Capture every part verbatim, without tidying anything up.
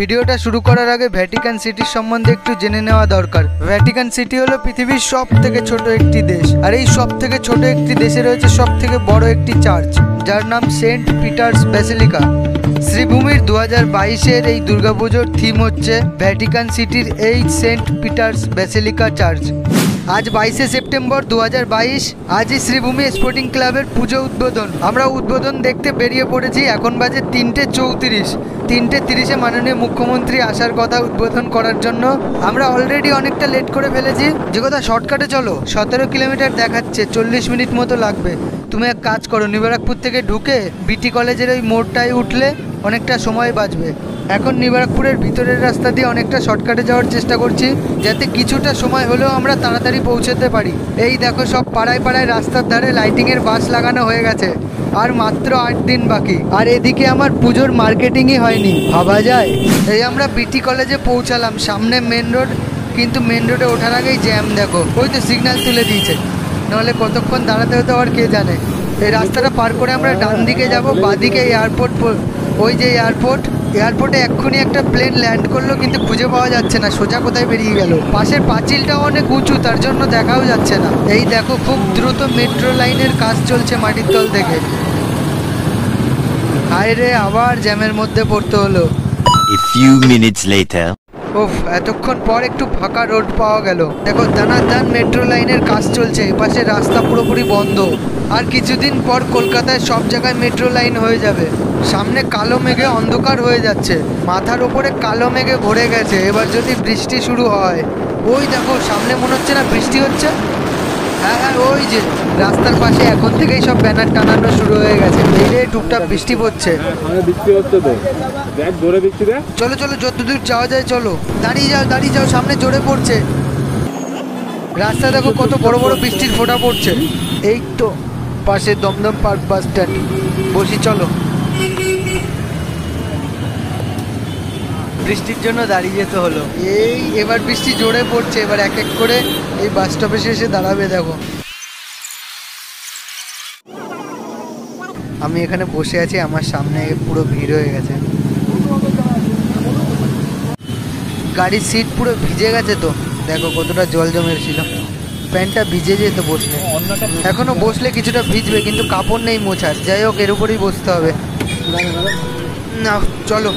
ভিডিওটা শুরু করার আগে ভ্যাটিকান সিটির সম্বন্ধে একটু জেনে নেওয়া দরকার। ভ্যাটিকান সিটি হলো পৃথিবীর সবথেকে ছোট একটি দেশ, আর এই সবথেকে ছোট একটি দেশে রয়েছে সবথেকে বড় একটি চার্চ, যার নাম সেন্ট পিটার্স ব্যাসিলিকা। শ্রীভূমির দু হাজার বাইশের এই দুর্গাপুজোর থিম হচ্ছে ভ্যাটিকান সিটির এই সেন্ট পিটার্স ব্যাসিলিকা চার্চ। আজ বাইশে সেপ্টেম্বর দু হাজার বাইশ আজই শ্রীভূমি স্পোর্টিং ক্লাবের পুজো উদ্বোধন। আমরা উদ্বোধন দেখতে বেরিয়ে পড়েছি। এখন বাজে তিনটে চৌত্রিশ। তিনটে তিরিশে মাননীয় মুখ্যমন্ত্রী আসার কথা উদ্বোধন করার জন্য। আমরা অলরেডি অনেকটা লেট করে ফেলেছি। যে কথা শর্টকাটে চলো, সতেরো কিলোমিটার দেখাচ্ছে, চল্লিশ মিনিট মতো লাগবে। তুমি এক কাজ করো, নিউ ব্যারাকপুর থেকে ঢুকে বিটি কলেজের ওই মোড়টায় উঠলে অনেকটা সময় বাঁচবে। এখন নিউ ব্যারাকপুরের ভিতরের রাস্তা দিয়ে অনেকটা শর্টকাটে যাওয়ার চেষ্টা করছি, যাতে কিছুটা সময় হলেও আমরা তাড়াতাড়ি পৌঁছাতে পারি। এই দেখো, সব পাড়ায় পাড়ায় রাস্তার ধারে লাইটিংয়ের বাস লাগানো হয়ে গেছে। আর মাত্র আট দিন বাকি, আর এদিকে আমার পুজোর মার্কেটিংই হয়নি, ভাবা যায়। এই আমরা বিটি কলেজে পৌঁছালাম, সামনে মেন রোড, কিন্তু মেন রোডে ওঠার আগেই জ্যাম। দেখো, ওই তো সিগন্যাল তুলে দিয়েছে, নাহলে কতক্ষণ দাঁড়াতে হতো আর কে জানে। এই রাস্তাটা পার করে আমরা ডান দিকে যাবো, বাঁদিকে এয়ারপোর্ট, ওই যে এয়ারপোর্ট। এয়ারপোর্টে এক্ষুনি একটা প্লেন ল্যান্ড করলো, কিন্তু খুঁজে পাওয়া যাচ্ছে না সোজা কোথায় বেরিয়ে গেল। পাশের পাঁচিলটাও অনেক উঁচু, তার জন্য দেখাও যাচ্ছে না। এই দেখো, খুব দ্রুত মেট্রো লাইনের কাজ চলছে মাটির তল থেকে। হায় রে, আবার জ্যামের মধ্যে পড়তে হলো। A few minutes later. ওফ, এতক্ষণ পর একটু ফাঁকা রোড পাওয়া গেল। দেখো, দানাদান মেট্রো লাইনের কাজ চলছে, এপাশে রাস্তা পুরোপুরি বন্ধ। আর কিছুদিন পর কলকাতায় সব জায়গায় মেট্রো লাইন হয়ে যাবে। সামনে কালো মেঘে অন্ধকার হয়ে যাচ্ছে, মাথার ওপরে কালো মেঘে ভরে গেছে। এবার যদি বৃষ্টি শুরু হয়। ওই দেখো, সামনে মনে হচ্ছে না বৃষ্টি হচ্ছে। হ্যাঁ হ্যাঁ, ওই যে রাস্তার পাশে এখন থেকেই সব ব্যানার টানানো শুরু হয়ে গেছে, ধীরে টুকটাক বৃষ্টি পড়ছে। চলো চলো, যতদূর যাওয়া যায় চলো। দাঁড়িয়ে যাও দাঁড়িয়ে যাও, সামনে জোরে পড়ছে। রাস্তা দেখো, কত বড় বড় বৃষ্টির ফোঁটা পড়ছে। এই তো পাশে দমদম পার্ক বাস স্ট্যান্ড, বসি চলো। বৃষ্টির জন্য দাঁড়িয়ে যেতে হলো। এই এবার বৃষ্টি জোরে পড়ছে, এবার এক এক করে এই বাস স্টপে এসে দাঁড়াবে। দেখো, আমি এখানে বসে আছি, আমার সামনে পুরো ভিড় হয়ে গেছে, গাড়ির সিট পুরো ভিজে গেছে। তো দেখো কতটা জল জমেছিল, প্যান্টটা ভিজে যেত বসলে। এখনো বসলে কিছুটা ভিজবে, কিন্তু কাপড় নেই মোছার। যাই হোক, এর উপরেই বসতে হবে। না চলো,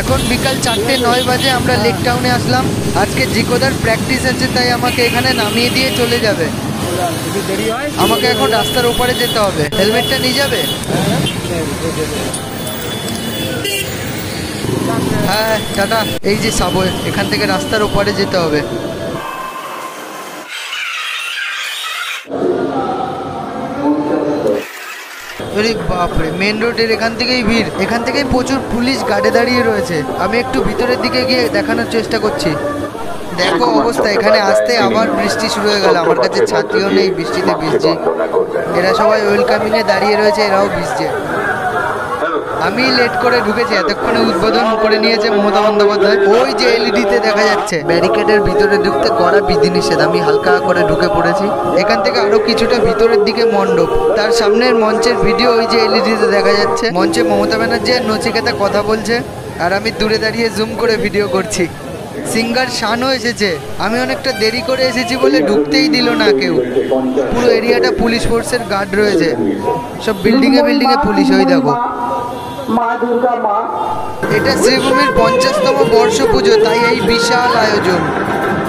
এখন বিকাল চারটে নয় বাজে। আমরা লেক টাউনে আসলাম। আজকে জিকোদার প্র্যাকটিস আছে, তাই আমাকে এখানে নামিয়ে দিয়ে চলে যাবে। আমাকে এখন রাস্তার ওপারে যেতে হবে। হেলমেটটা নিয়ে যাবে? হ্যাঁ টাটা। এই যে সাবওয়ে, এখান থেকে রাস্তার ওপারে যেতে হবে। আরে বাপরে, মেন রোডের এখান থেকেই ভিড়, এখান থেকেই প্রচুর পুলিশ গার্ডে দাঁড়িয়ে রয়েছে। আমি একটু ভিতরের দিকে গিয়ে দেখানোর চেষ্টা করছি। দেখো অবস্থা, এখানে আসতে আবার বৃষ্টি শুরু হয়ে গেল। আমার কাছে ছাতিও নেই, বৃষ্টিতে ভিজছে। এরা সবাই ওয়েলকামিং এ দাঁড়িয়ে রয়েছে, এরাও ভিজছে। আমি লেট করে ঢুকেছি, এতক্ষণে উদ্বোধন করে নিয়েছে মমতা বন্দ্যোপাধ্যায়। ওই যে এলইডিতে দেখা যাচ্ছে। ব্যারিকেডের ভিতরে ঢুকতে কড়া বিধিনিষেধ। আমি হালকা করে ঢুকে পড়েছি। এখান থেকে আরো কিছুটা ভিতরের দিকে মণ্ডপ, তার সামনের মঞ্চের ভিডিও ওই যে এলইডিতে দেখা যাচ্ছে। মঞ্চে মমতা ব্যানার্জি আর নচিকেতা কথা বলছে, আর আমি দূরে দাঁড়িয়ে জুম করে ভিডিও করছি। সিঙ্গার শানও এসেছে। আমি অনেকটা দেরি করে এসেছি বলে ঢুকতেই দিল না কেউ। পুরো এরিয়াটা পুলিশ ফোর্সের গার্ড রয়েছে, সব বিল্ডিং এ বিল্ডিং এ পুলিশ। ওই দেখো, এটা শ্রীভূমির পঞ্চাশতম বর্ষ পুজো, তাই এই বিশাল আয়োজন।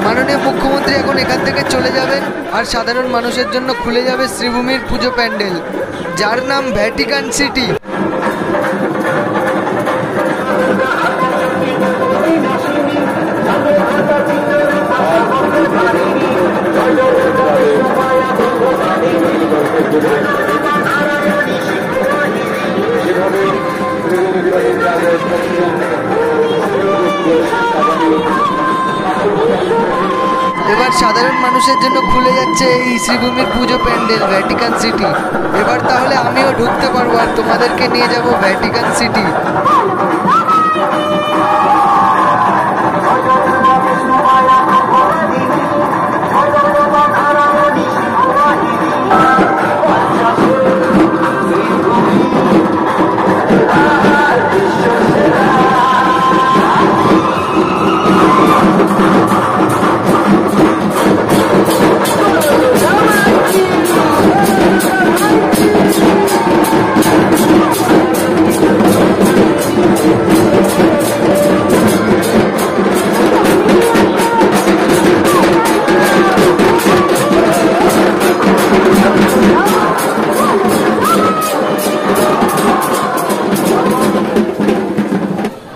মাননীয় মুখ্যমন্ত্রী এখন এখান থেকে চলে যাবেন, আর সাধারণ মানুষের জন্য খুলে যাবে শ্রীভূমির পুজো প্যান্ডেল, যার নাম ভ্যাটিকান সিটি। এবার সাধারণ মানুষের জন্য খুলে যাচ্ছে এই শ্রীভূমির পুজো প্যান্ডেল ভ্যাটিকান সিটি। এবার তাহলে আমিও ঢুকতে পারবো, আর তোমাদেরকে নিয়ে যাব ভ্যাটিকান সিটি।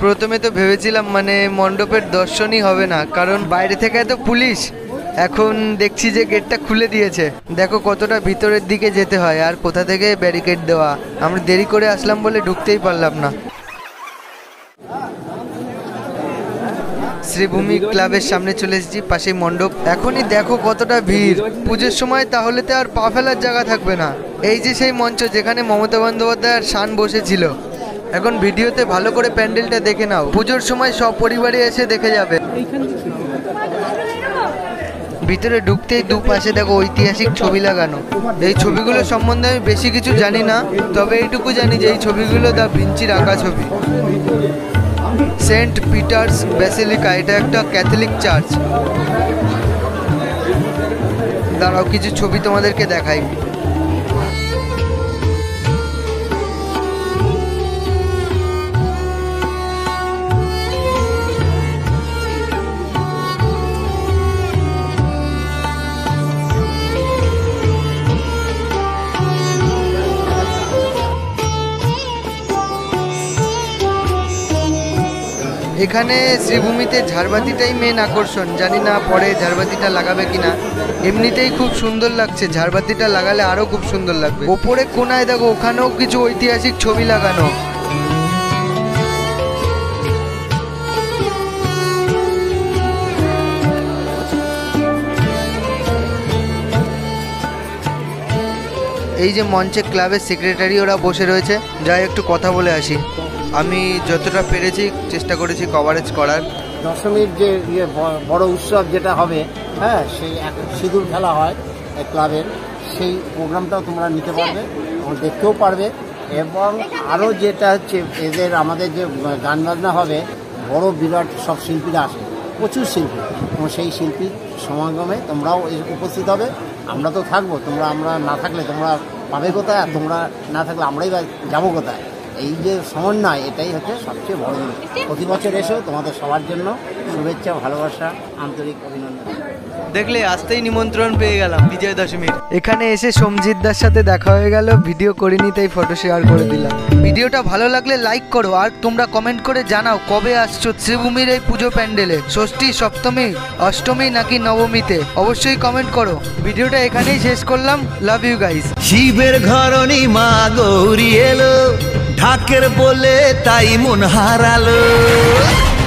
प्रथमे तो भेवेछिलाम माने मंडपेर दर्शनई होबे ना कारण बाइरे थेके एतो पुलिश एखन देखछि जे गेटटा खुले दिएछे देखो कतटा भितरेर दिके जेते हय आर कोथा थेके बैरिकेड देवा आमरा देरी करे आसलाम बोले ढुकतेई पारलाम ना। श्रीभूमि क्लाबेर सामने चले एसेछि पाशेई मंडप एखोनी देखो कतटा भीड़ पूजोर समय ताहले तो आर पा फेलार जायगा थाकबे ना। एई जे सेई मंच जेखाने ममता बंद्योपाध्याय शान बसेछिल এখন ভিডিওতে ভালো করে প্যান্ডেলটা দেখে নাও পূজোর সময় সব পরিবারই এসে দেখে যাবে। ভিতরে ঢুকতেই দুপাশে দেখো ঐতিহাসিক ছবি লাগানো। এই ছবিগুলো সম্বন্ধে আমি বেশি কিছু জানি না, তবে এইটুকু জানি যে এই ছবিগুলো দা ভিঞ্চির আঁকা ছবি। সেন্ট পিটার্স ব্যাসিলিকা এটা একটা ক্যাথলিক চার্চ। দাঁড়াও কিছু ছবি তোমাদেরকে দেখাই। এখানে শ্রীভূমিতে ঝাড়বাতিটাই মেন আকর্ষণ, জানি না পরে ঝাড়বাতিটা লাগাবে কিনা। এমনিতেই খুব সুন্দর লাগছে, ঝাড়বাতিটা লাগালে আরও খুব সুন্দর লাগবে। ওপরে কোনায় দেখো ওখানেও কিছু ঐতিহাসিক ছবি লাগানো। এই যে মঞ্চে ক্লাবের সেক্রেটারি ওরা বসে রয়েছে, যাই একটু কথা বলে আসি। আমি যতটা পেরেছি চেষ্টা করেছি কভারেজ করার। দশমীর যে বড় উৎসব যেটা হবে, হ্যাঁ সেই সিঁদুর খেলা হয় ক্লাবের, সেই প্রোগ্রামটাও তোমরা নিতে পারবে এবং দেখতেও পারবে। এবং আরও যেটা হচ্ছে এদের আমাদের যে গান বাজনা হবে, বড় বিরাট সব শিল্পীরা আসে, প্রচুর শিল্পী, এবং সেই শিল্পীর সমাগমে তোমরাও উপস্থিত হবে। আমরা তো থাকবো, তোমরা আমরা না থাকলে তোমরা পাবে কোথায়, আর তোমরা না থাকলে আমরাই বা যাবো কোথায়। এই যে সমন্বয় এটাই হচ্ছে সবচেয়ে বড়। প্রতি বছর এসো, তোমাদের সবার জন্য শুভেচ্ছা, ভালোবাসা, আন্তরিক অভিনন্দন। দেখলে আসতেই নিমন্ত্রণ পেয়ে গেলাম বিজয় দশমীর। এখানে এসে সমজিৎ দার সাথে দেখা হয়ে গেল, ভিডিও করিনি তাই ফটো শেয়ার করে দিলাম। ভিডিওটা ভালো লাগলে লাইক করো, আর তোমরা কমেন্ট করে জানাও কবে আসছো শ্রীভূমির এই পুজো প্যান্ডেলে, ষষ্ঠী, সপ্তমী, অষ্টমী নাকি নবমীতে, অবশ্যই কমেন্ট করো। ভিডিওটা এখানেই শেষ করলাম, লাভ ইউ গাইস। শিবের ঘরণী মা গৌরী এলো, ঢাকের বলে তাই মন হারালো।